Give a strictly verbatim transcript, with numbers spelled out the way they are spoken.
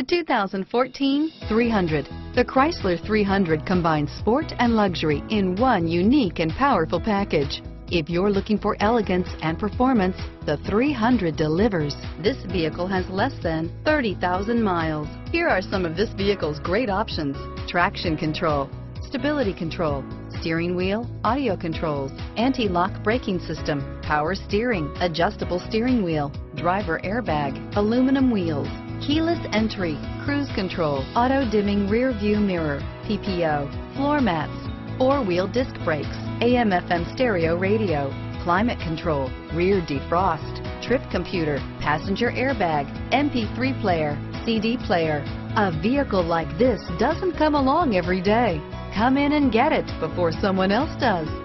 The two thousand fourteen three hundred. The Chrysler three hundred combines sport and luxury in one unique and powerful package. If you're looking for elegance and performance, the three hundred delivers. This vehicle has less than thirty thousand miles. Here are some of this vehicle's great options: traction control, stability control, steering wheel audio controls, anti-lock braking system, power steering, adjustable steering wheel, driver airbag, aluminum wheels, keyless entry, cruise control, auto-dimming rear view mirror, P P O, floor mats, four-wheel disc brakes, A M F M stereo radio, climate control, rear defrost, trip computer, passenger airbag, M P three player, C D player. A vehicle like this doesn't come along every day. Come in and get it before someone else does.